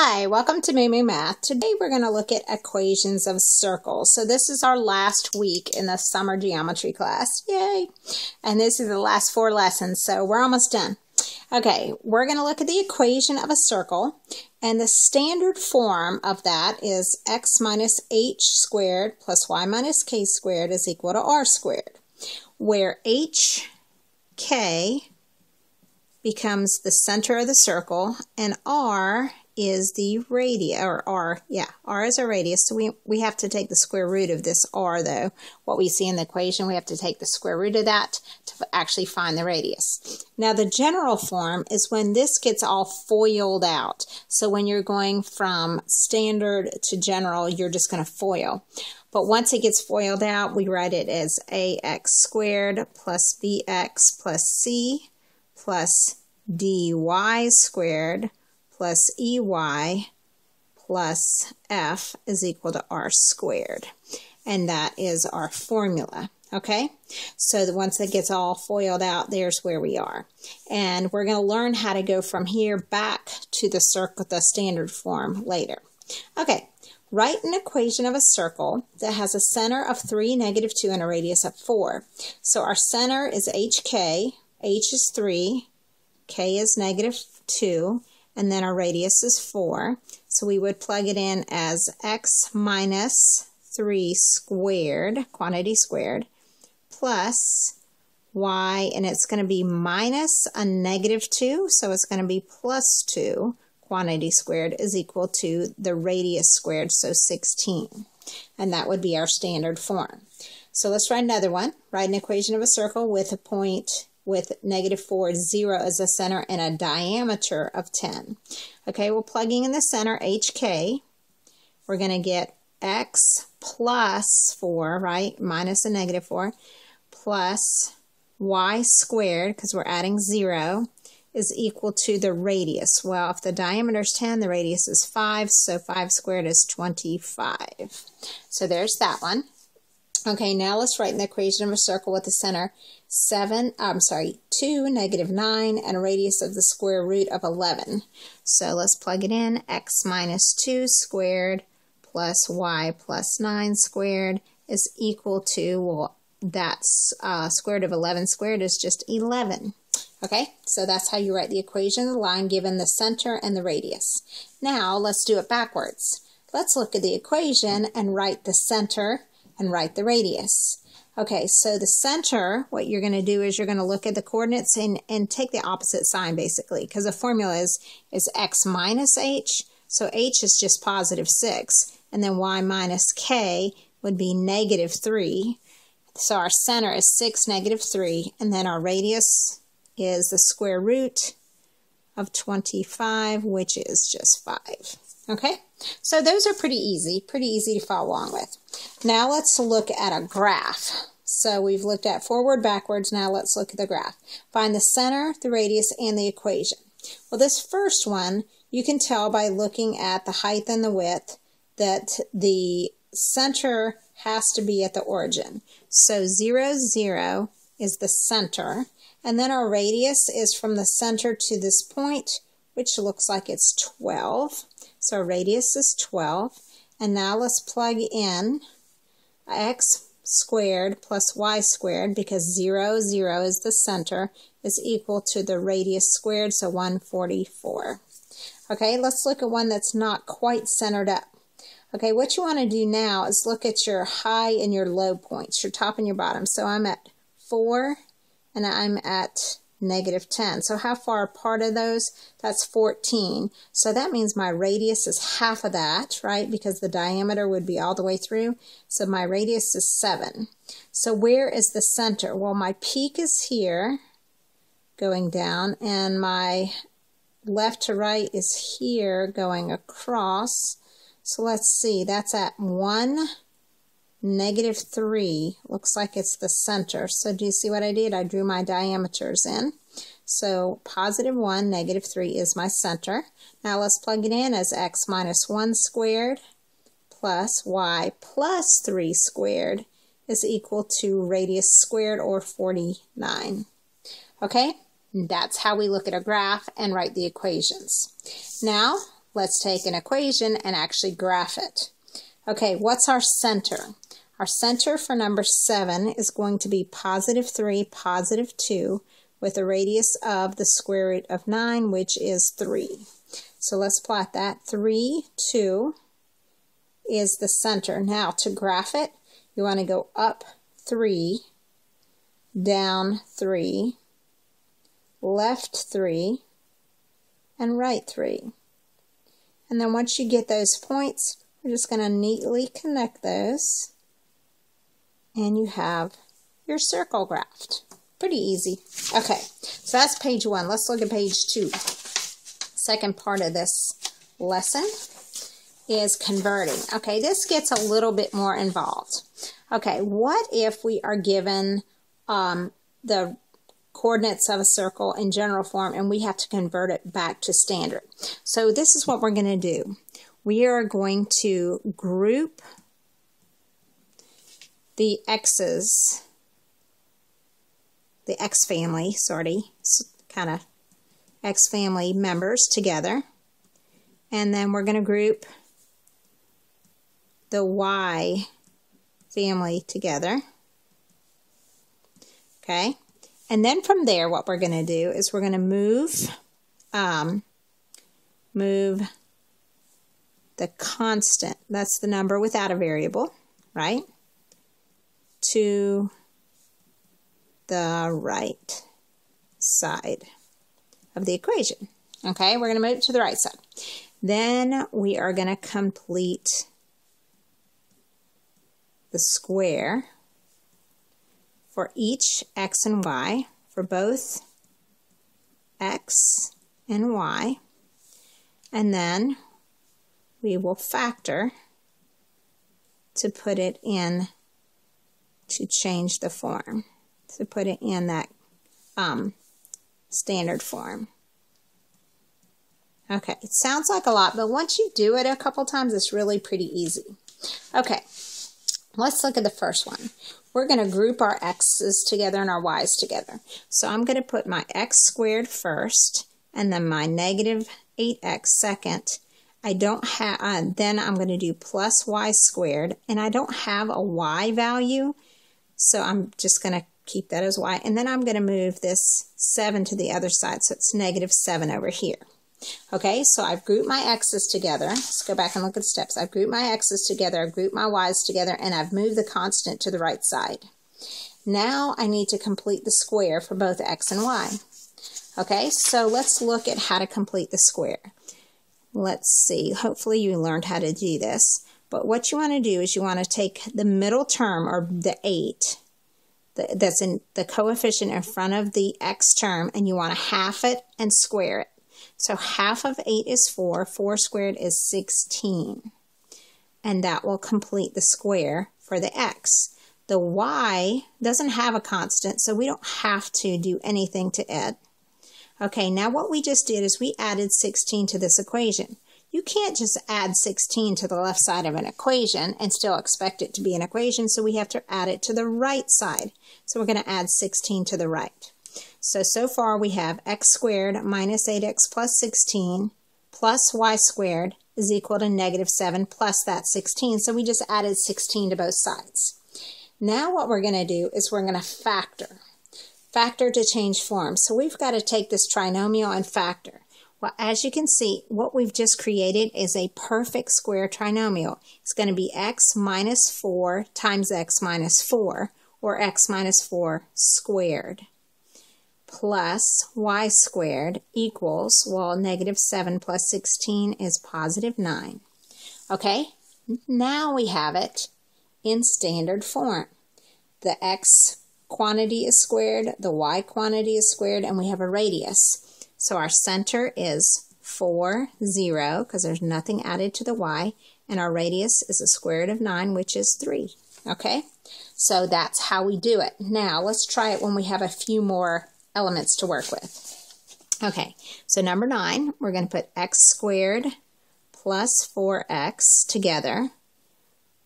Hi, welcome to Moo Moo Math. Today we're going to look at equations of circles. So this is our last week in the summer geometry class. Yay! And this is the last four lessons, so we're almost done. Okay, we're going to look at the equation of a circle, and the standard form of that is x minus h squared plus y minus k squared is equal to r squared, where hk becomes the center of the circle and r is the radius, or r, yeah, r is our radius, so we have to take the square root of this r though. What we see in the equation, we have to take the square root of that to actually find the radius. Now the general form is when this gets all foiled out. So when you're going from standard to general, you're just gonna foil. But once it gets foiled out, we write it as ax squared plus bx plus c plus dy squared plus ey plus f is equal to r squared. And that is our formula, okay? So that once that gets all foiled out, there's where we are. And we're gonna learn how to go from here back to the circle, the standard form later. Okay, write an equation of a circle that has a center of 3, negative 2, and a radius of 4. So our center is hk, h is 3, k is negative 2, and then our radius is 4. So we would plug it in as x minus 3 squared, quantity squared, plus y, and it's going to be minus a negative 2, so it's going to be plus 2, quantity squared, is equal to the radius squared, so 16. And that would be our standard form. So let's write another one. Write an equation of a circle with a point with negative 4, 0 as the center, and a diameter of 10. Okay, we're plugging in the center, hk. We're going to get x plus 4, right, minus a negative 4, plus y squared, because we're adding 0, is equal to the radius. Well, if the diameter is 10, the radius is 5, so 5 squared is 25. So there's that one. Okay, now let's write an equation of a circle with the center 2, negative 9, and a radius of the square root of 11. So let's plug it in, x minus 2 squared plus y plus 9 squared is equal to, well, that's square root of 11 squared is just 11. Okay, so that's how you write the equation of the line given the center and the radius. Now let's do it backwards. Let's look at the equation and write the center and write the radius. Okay, so the center, what you're going to do is you're going to look at the coordinates and take the opposite sign, basically, because the formula is x minus h, so h is just positive 6, and then y minus k would be negative 3. So our center is 6, negative 3, and then our radius is the square root of 25, which is just 5. Okay, so those are pretty easy to follow along with. Now let's look at a graph. So we've looked at forward, backwards, now let's look at the graph. Find the center, the radius, and the equation. Well, this first one, you can tell by looking at the height and the width that the center has to be at the origin. So 0, 0 is the center, and then our radius is from the center to this point, which looks like it's 12. So our radius is 12. And now let's plug in x squared plus y squared, because 0, 0 is the center, is equal to the radius squared, so 144. Okay, let's look at one that's not quite centered up. Okay, what you want to do now is look at your high and your low points, your top and your bottom. So I'm at 4 and I'm at negative 10. So how far apart are those? That's 14. So that means my radius is half of that, right? Because the diameter would be all the way through. So my radius is 7. So where is the center? Well, my peak is here, going down, and my left to right is here, going across. So let's see, that's at 1, negative 3, looks like it's the center. So do you see what I did? I drew my diameters in. So positive 1, negative 3 is my center. Now let's plug it in as x minus 1 squared plus y plus 3 squared is equal to radius squared, or 49. Okay, that's how we look at a graph and write the equations. Now Let's take an equation and actually graph it. Okay, what's our center? Our center for number 7 is going to be positive 3, positive 2, with a radius of the square root of 9, which is 3. So let's plot that. 3, 2 is the center. Now, to graph it, you want to go up 3, down 3, left 3, and right 3. And then once you get those points, we're just going to neatly connect those, and you have your circle graphed. Pretty easy. Okay, so that's page 1. Let's look at page 2. Second part of this lesson is converting. Okay, this gets a little bit more involved. Okay, what if we are given the coordinates of a circle in general form and we have to convert it back to standard? So this is what we're going to do. We are going to group the x's, the x family, x family members together, and then we're going to group the y family together. Okay, and then from there what we're going to do is we're going to move move the constant, that's the number without a variable, right, to the right side of the equation. Okay, we're going to move it to the right side. Then we are going to complete the square for each x and y, for both x and y, and then we will factor to put it in, to change the form, to put it in that standard form. Okay, it sounds like a lot, but once you do it a couple times, it's really pretty easy. Okay, let's look at the first one. We're going to group our x's together and our y's together. So I'm going to put my x squared first, and then my negative 8x second. I don't have, then I'm going to do plus y squared, and I don't have a y value, so I'm just going to keep that as y, and then I'm going to move this 7 to the other side, so it's negative 7 over here. Okay, so I've grouped my x's together. Let's go back and look at the steps. I've grouped my x's together, I've grouped my y's together, and I've moved the constant to the right side. Now I need to complete the square for both x and y. Okay, so let's look at how to complete the square. Let's see, hopefully you learned how to do this, but what you want to do is you want to take the middle term, or the 8, that's in the coefficient in front of the x term, and you want to half it and square it. So half of 8 is 4, 4 squared is 16, and that will complete the square for the x. The y doesn't have a constant, so we don't have to do anything to it. Okay, now what we just did is we added 16 to this equation. You can't just add 16 to the left side of an equation and still expect it to be an equation, so we have to add it to the right side. So we're going to add 16 to the right. So far we have x squared minus 8x plus 16 plus y squared is equal to negative 7 plus that 16, so we just added 16 to both sides. Now what we're going to do is we're going to factor. Factor to change form. So we've got to take this trinomial and factor. Well, as you can see, what we've just created is a perfect square trinomial. It's going to be x minus 4 times x minus 4, or x minus 4 squared, plus y squared equals, well, negative 7 plus 16 is positive 9. Okay, now we have it in standard form. The x quantity is squared, the y quantity is squared, and we have a radius. So our center is 4, 0, because there's nothing added to the y, and our radius is the square root of 9, which is 3. Okay, so that's how we do it. Now let's try it when we have a few more elements to work with. Okay, so number 9, we're going to put x squared plus 4x together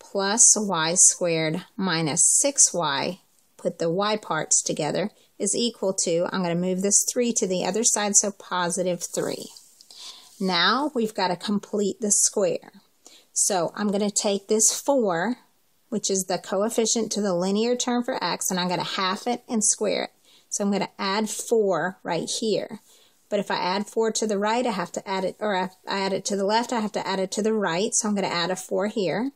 plus y squared minus 6y, put the y parts together, is equal to, I'm going to move this 3 to the other side, so positive 3. Now we've got to complete the square. So I'm going to take this 4, which is the coefficient to the linear term for x, and I'm going to half it and square it. So I'm going to add 4 right here. But if I add 4 to the right, I have to add it, or if I add it to the left, I have to add it to the right. So I'm going to add a 4 here.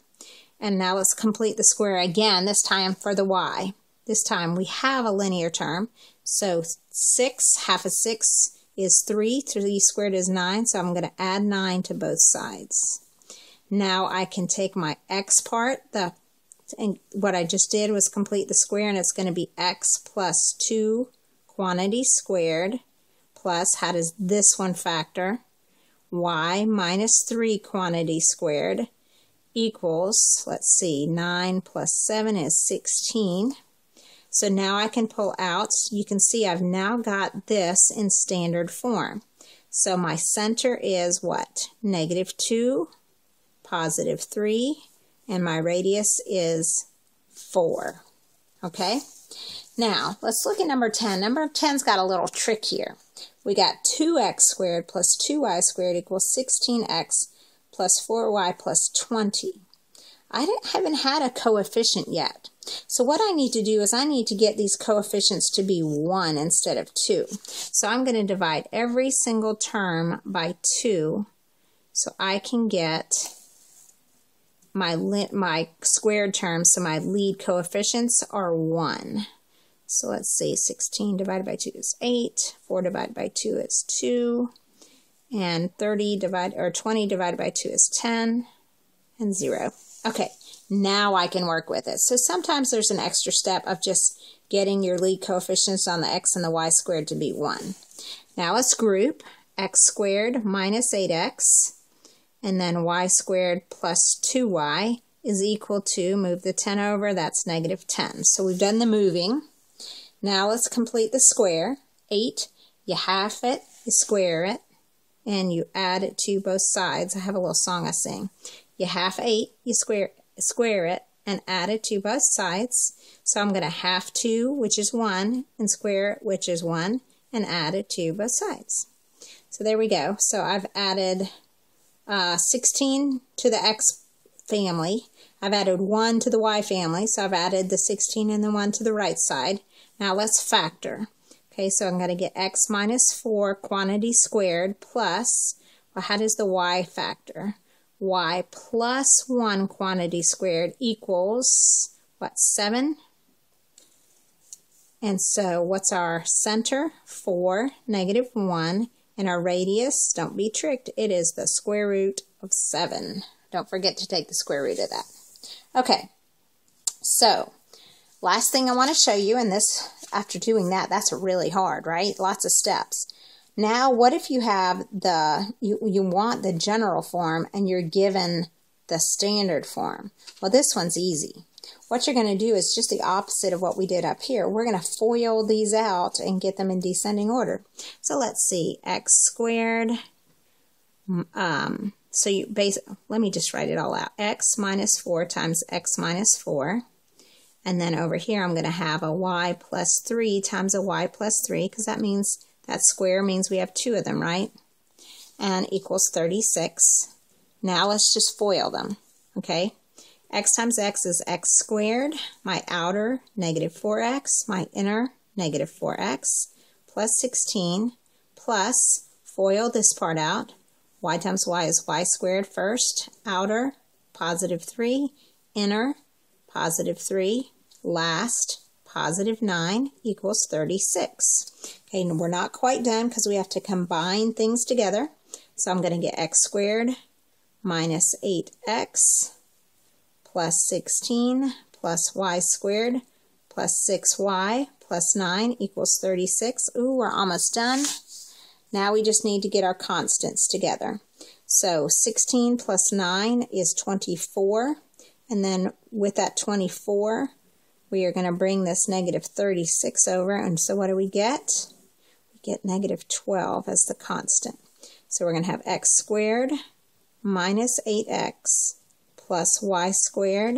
And now let's complete the square again, this time for the y. This time we have a linear term. So 6, half of 6 is 3. 3 squared is 9. So I'm going to add 9 to both sides. Now I can take my x part, and what I just did was complete the square, and it's going to be x plus 2 quantity squared plus, how does this one factor, y minus 3 quantity squared equals, let's see, 9 plus 7 is 16. So now I can pull out, you can see I've now got this in standard form. So my center is what? Negative 2, positive 3, and my radius is 4. Okay, now let's look at number 10. Number 10's got a little trick here. We got 2x squared plus 2y squared equals 16x plus 4y plus 20. I haven't had a coefficient yet. So what I need to do is I need to get these coefficients to be 1 instead of 2. So I'm going to divide every single term by 2 so I can get my squared term, so my lead coefficients are 1. So let's see, 16 divided by 2 is 8, 4 divided by 2 is 2, and 20 divided by 2 is 10, and 0. Okay, now I can work with it. So sometimes there's an extra step of just getting your lead coefficients on the x and the y squared to be 1. Now let's group x squared minus 8x, and then y squared plus 2y is equal to, move the 10 over, that's negative 10. So we've done the moving. Now let's complete the square. 8, you half it, you square it, and you add it to both sides. I have a little song I sing. You half 8, you square it, and add it to both sides. So I'm going to half 2, which is 1, and square it, which is 1, and add it to both sides. So there we go. So I've added 16 to the x family. I've added 1 to the y family, so I've added the 16 and the 1 to the right side. Now let's factor. Okay, so I'm going to get x minus 4 quantity squared plus, well, how does the y factor? Y plus 1 quantity squared equals, what, 7? And so what's our center? 4, negative 1. And our radius, don't be tricked, it is the square root of 7. Don't forget to take the square root of that. Okay, so last thing I want to show you, and this, after doing that, that's really hard, right? Lots of steps. Now, what if you have you want the general form and you're given the standard form? Well, this one's easy. What you're going to do is just the opposite of what we did up here. We're going to FOIL these out and get them in descending order. So let's see, x squared, let me just write it all out. X minus 4 times x minus 4. And then over here, I'm going to have a y plus 3 times a y plus 3, because that means that square means we have 2 of them, right? And equals 36. Now let's just FOIL them, okay? X times x is x squared, my outer, negative 4x, my inner, negative 4x, plus 16, plus, FOIL this part out, y times y is y squared first, outer, positive 3, inner, positive 3, last, positive 9 equals 36. Okay, and we're not quite done because we have to combine things together. So I'm going to get x squared minus 8x plus 16 plus y squared plus 6y plus 9 equals 36. Ooh, we're almost done. Now we just need to get our constants together. So 16 plus 9 is 24. And then with that 24, we are going to bring this negative 36 over. And so what do we get? We get negative 12 as the constant. So we're going to have x squared minus 8x plus y squared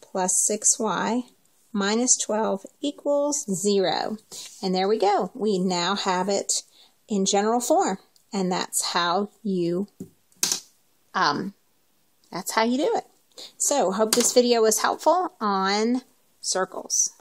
plus 6y minus 12 equals 0. And there we go. We now have it in general form. And that's how you do it. So hope this video was helpful on circles.